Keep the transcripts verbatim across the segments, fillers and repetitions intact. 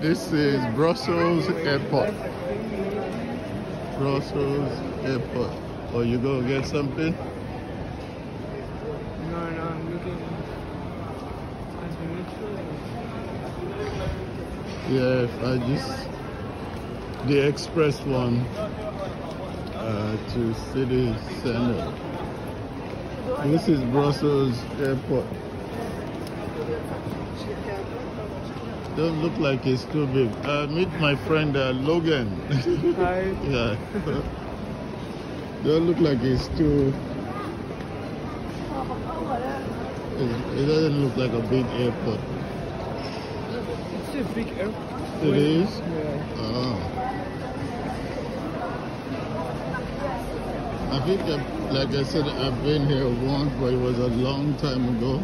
This is Brussels Airport. Brussels Airport. Oh, you gonna get something? No, no, I'm looking. Yeah, if I just the express one uh, to city center. This is Brussels Airport. Don't look like it's too big. Uh, meet my friend uh, Logan. Hi. Yeah. Don't look like it's too. It, it doesn't look like a big airport. It's a big airport. It is? Yeah. Oh. I think, I, like I said, I've been here once, but it was a long time ago.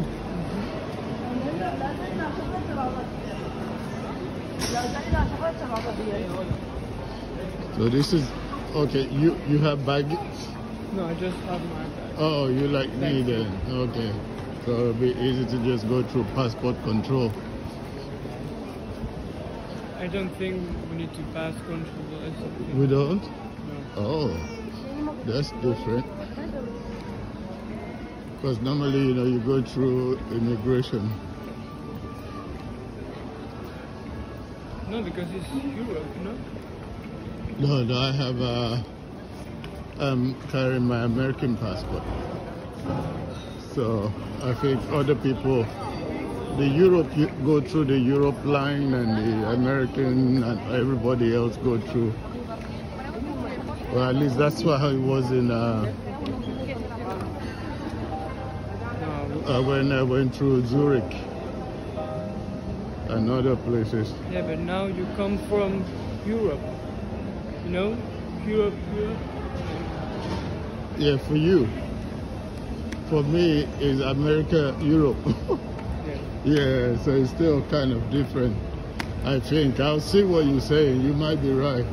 So this is, okay, you, you have baggage? No, I just have my bag. Oh, you like me then, okay. So it'll be easy to just go through passport control. I don't think we need to pass control or something. We don't? No. Oh, that's different. Because normally, you know, you go through immigration. No, because it's Europe, no? No, no, I have uh, I'm carrying my American passport. So I think other people, the Europe go through the Europe line and the American and everybody else go through. Well, at least that's how it was in, uh, uh, when I went through Zurich and other places. Yeah, but now you come from Europe, you know? Europe, Europe. Yeah, for you. For me, it's America, Europe. Yeah. Yeah, so it's still kind of different, I think. I'll see what you say. You might be right.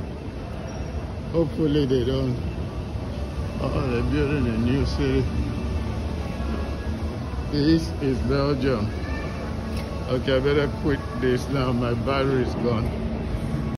Hopefully they don't. Oh, they're building a new city. This is Belgium. Okay, I better quit this now, my battery's gone.